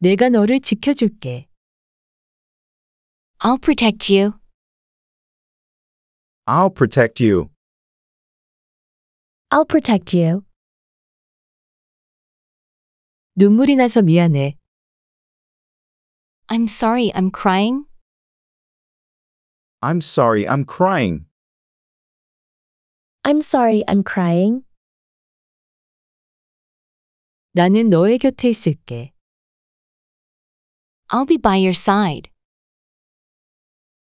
내가 너를 지켜줄게. I'll protect you. I'll protect you. I'll protect you. 눈물이 나서 미안해. I'm sorry, I'm crying. I'm sorry, I'm crying. I'm sorry, I'm crying. 나는 너의 곁에 있을게. I'll be by your side.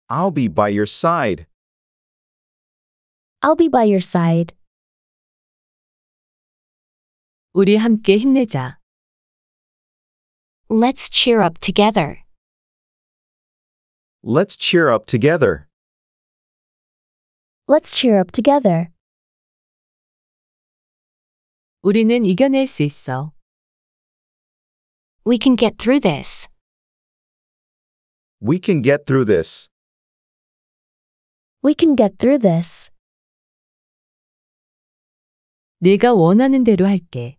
I'll be by your side. I'll be by your side. 우리 함께 힘내자. Let's cheer up together. Let's cheer up together. Let's cheer up together. 우리는 이겨낼 수 있어. We can get through this. We can get through this. We can get through this. 내가 원하는 대로 할게.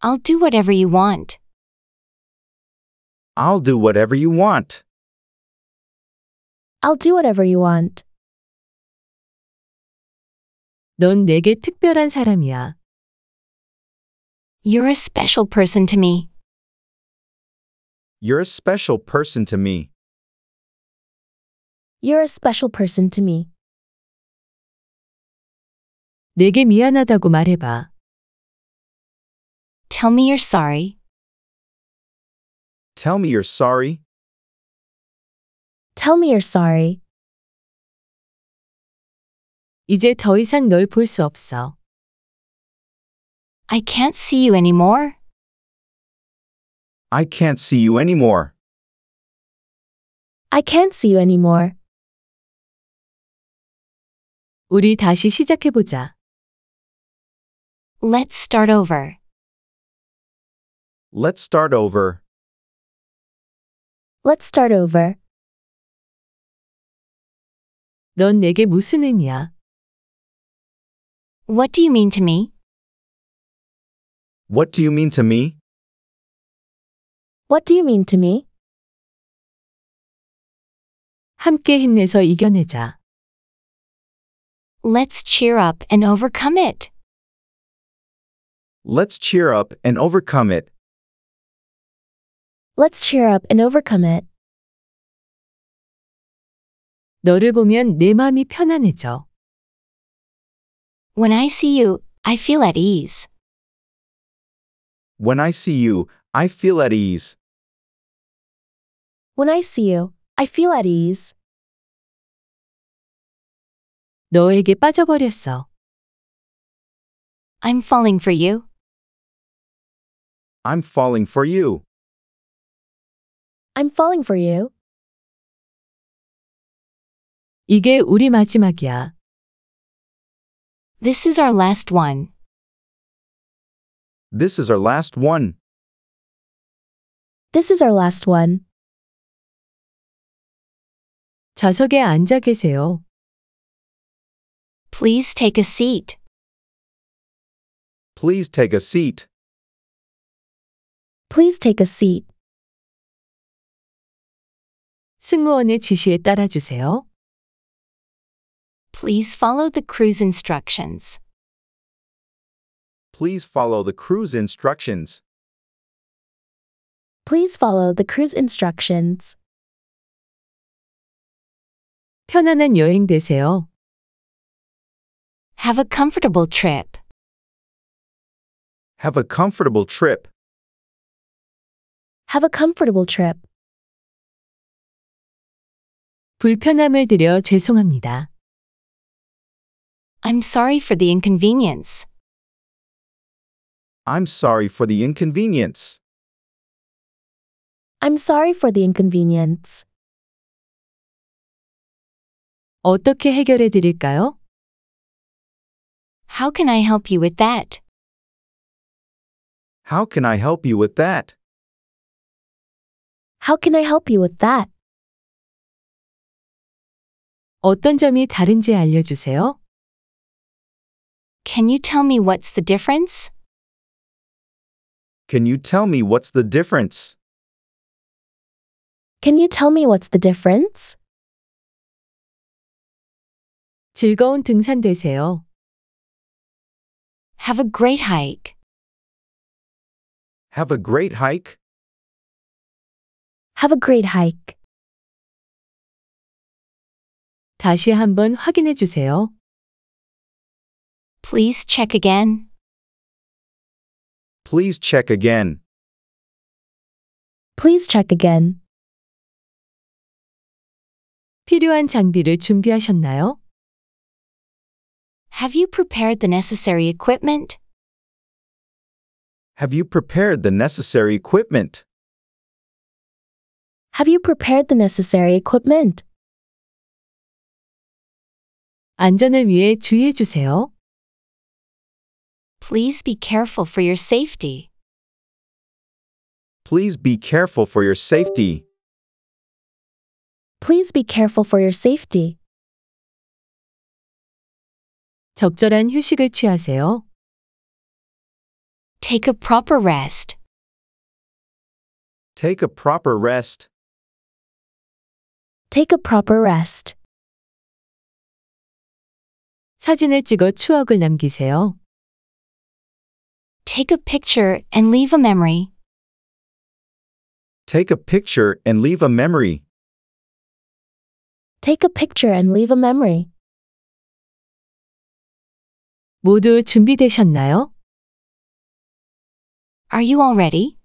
I'll do whatever you want. I'll do whatever you want. I'll do whatever you want. 넌 내게 특별한 사람이야. You're a special person to me. You're a special person to me. You're a special person to me. 내게 미안하다고 말해봐. Tell me you're sorry. Tell me you're sorry. Tell me you're sorry. 이제 더 이상 널 볼 수 없어. I can't see you anymore. I can't see you anymore. I can't see you anymore. 우리 다시 시작해 보자. Let's start over. Let's start over. Let's start over. 넌 내게 무슨 의미야? What do you mean to me? What do you mean to me? What do you mean to me? 함께 힘내서 이겨내자. Let's cheer up and overcome it. Let's cheer up and overcome it. Let's cheer up and overcome it. 너를 보면 내 마음이 편안해져. When I see you, I feel at ease. When I see you, I feel at ease. When I see you, I feel at ease. 너에게 빠져버렸어. I'm falling for you. I'm falling for you. I'm falling for you. 이게 우리 마지막이야. This is our last one. This is our last one. This is our last one. 좌석에 앉아 계세요. Please take a seat. Please take a seat. Please take a seat. 승무원의 지시에 따라 주세요. Please follow the cruise instructions. Please follow the cruise instructions. Please follow the cruise instructions. 편안한 여행 되세요. Have a comfortable trip. Have a comfortable trip. Have a comfortable trip. 불편함을 드려 죄송합니다. I'm sorry for the inconvenience. I'm sorry for the inconvenience. I'm sorry for the inconvenience. 어떻게 해결해 드릴까요? How can I help you with that? How can I help you with that? How can I help you with that? 어떤 점이 다른지 알려주세요. Can you tell me what's the difference? Can you tell me what's the difference? Can you tell me what's the difference? 즐거운 등산 되세요. Have a great hike. Have a great hike. Have a great hike. 다시 한번 확인해 주세요. Please check again. Please check again. Please check again. 필요한 장비를 준비하셨나요? Have you prepared the necessary equipment? Have you prepared the necessary equipment? Have you prepared the necessary equipment? 안전을 위해 주의해 주세요. Please be careful for your safety. Please be careful for your safety. Please be careful for your safety. 적절한 휴식을 취하세요. Take a proper rest. Take a proper rest. Take a proper rest. 사진을 찍어 추억을 남기세요. Take a picture and leave a memory. Take a picture and leave a memory. Take a picture and leave a memory. 모두 준비되셨나요? Are you all ready?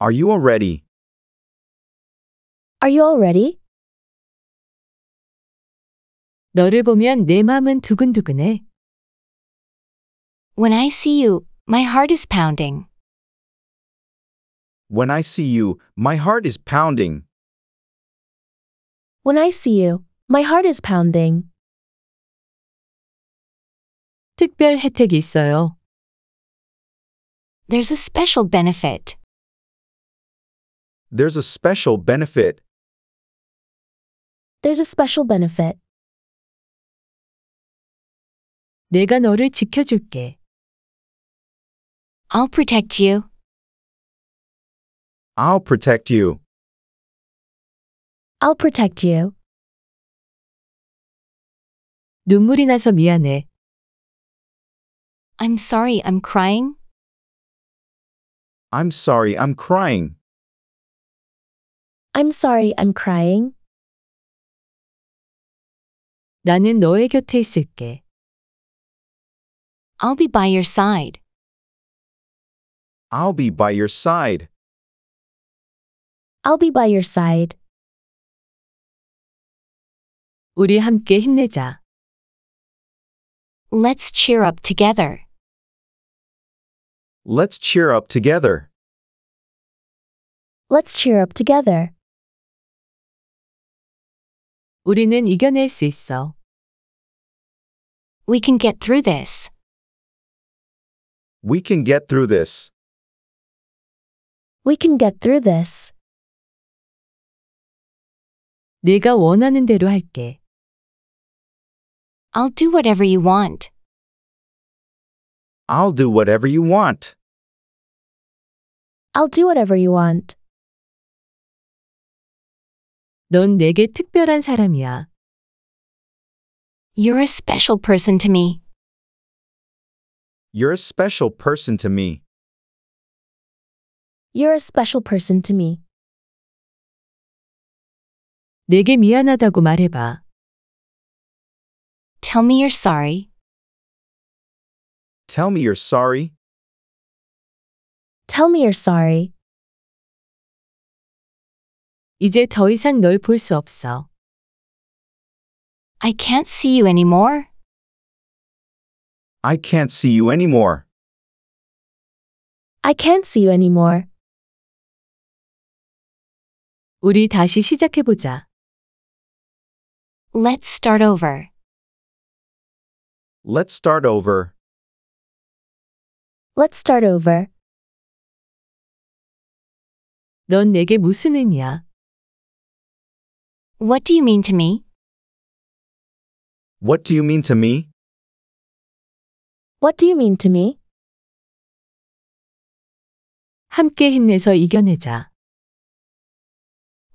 Are you all ready? Are you all ready? 너를 보면 내 마음은 두근두근해. When I see you, my heart is pounding. When I see you, my heart is pounding. When I see you, my heart is pounding. 특별 혜택이 있어요. There's a special benefit. There's a special benefit. There's a special benefit. 내가 너를 지켜줄게. I'll protect you. I'll protect you. I'll protect you. 눈물이 나서 미안해. I'm sorry, I'm crying. I'm sorry, I'm crying. I'm sorry, I'm crying. 나는 너의 곁에 있을게. I'll be by your side. I'll be by your side. I'll be by your side. 우리 함께 힘내자. Let's cheer up together. Let's cheer up together. Let's cheer up together. 우리는 이겨낼 수 있어. We can get through this. We can get through this. We can get through this. 내가 원하는 대로 할게. I'll do whatever you want. I'll do whatever you want. I'll do whatever you want. 넌 내게 특별한 사람이야. You're a special person to me. You're a special person to me. You're a special person to me. 내게 미안하다고 말해봐. Tell me you're sorry. Tell me you're sorry. Tell me you're sorry. 이제 더 이상 널 볼 수 없어. I can't see you anymore. I can't see you anymore. I can't see you anymore. 우리 다시 시작해 보자. Let's start over. Let's start over. Let's start over. 넌 내게 무슨 의미야? What do you mean to me? What do you mean to me? What do you mean to me? 함께 힘내서 이겨내자.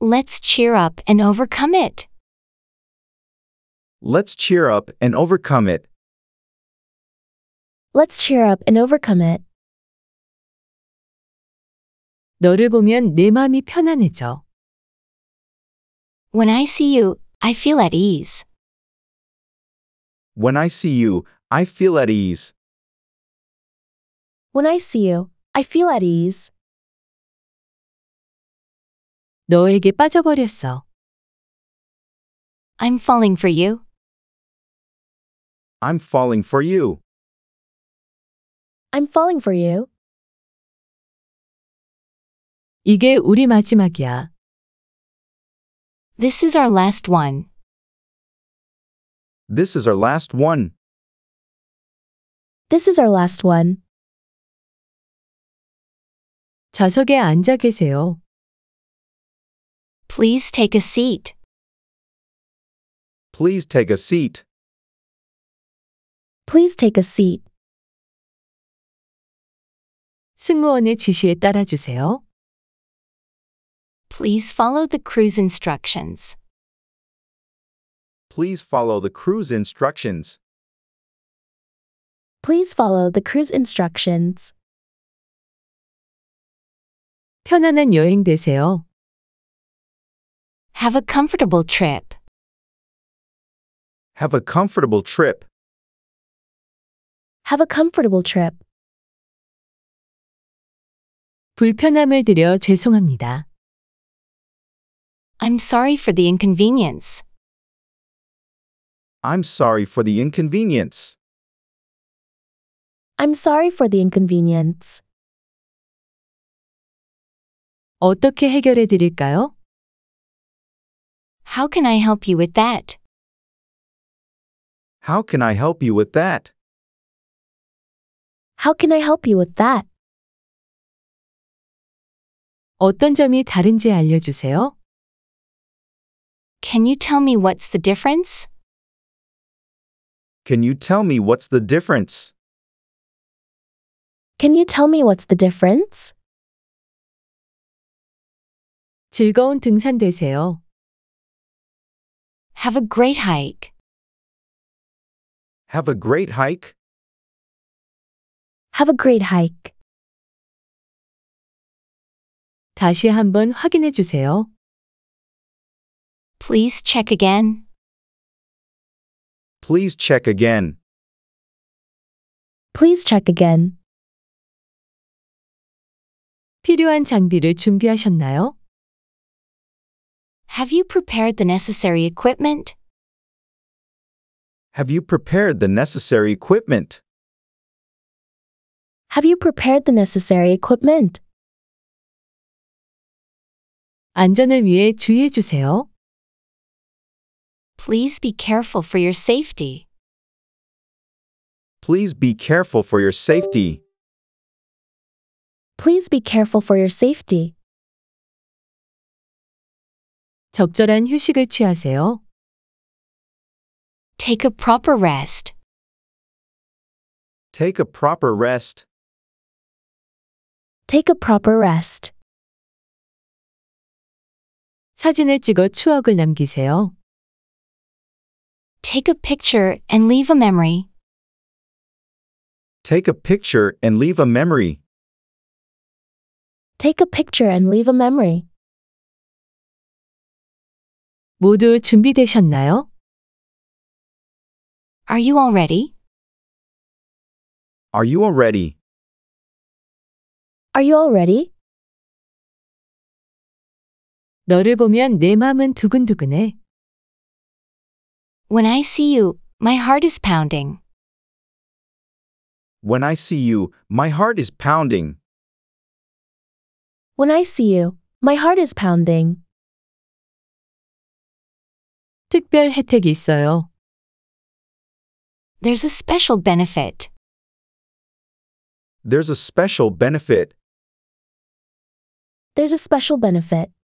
Let's cheer up and overcome it. Let's cheer up and overcome it. Let's cheer up and overcome it. 너를 보면 내 마음이 편안해져. When I see you, I feel at ease. When I see you, I feel at ease. When I see you, I feel at ease. 너에게 빠져버렸어. I'm falling for you. I'm falling for you. I'm falling for you. 이게 우리 마지막이야. This is our last one. This is our last one. This is our last one. 좌석에 앉아 계세요. Please take a seat. Please take a seat. Please take a seat. 승무원의 지시에 따라 주세요. Please follow the cruise instructions. Please follow the cruise instructions. Please follow the cruise instructions. 편안한 여행 되세요. Have a comfortable trip. Have a comfortable trip. Have a comfortable trip. 불편함을 드려 죄송합니다. I'm sorry for the inconvenience. I'm sorry for the inconvenience. I'm sorry for the inconvenience. 어떻게 해결해 드릴까요? How can I help you with that? How can I help you with that? How can I help you with that? 어떤 점이 다른지 알려주세요. Can you tell me what's the difference? Can you tell me what's the difference? Can you tell me what's the difference? 즐거운 등산 되세요. Have a great hike. Have a great hike. Have a great hike. 다시 한번 확인해 주세요. Please check again. Please check again. Please check again. 필요한 장비를 준비하셨나요? Have you prepared the necessary equipment? Have you prepared the necessary equipment? Have you prepared the necessary equipment? 안전을 위해 주의해 주세요. Please be careful for your safety. Please be careful for your safety. Please be careful for your safety. 적절한 휴식을 취하세요. Take a proper rest. Take a proper rest. Take a proper rest. 사진을 찍어 추억을 남기세요. Take a picture and leave a memory. Take a picture and leave a memory. Take a picture and leave a memory. 모두 준비되셨나요? Are you all ready? Are you all ready? Are you all ready? 너를 보면 내 마음은 두근두근해. When I see you, my heart is pounding. When I see you, my heart is pounding. When I see you, my heart is pounding. 특별 혜택이 있어요. There's a special benefit. There's a special benefit. There's a special benefit.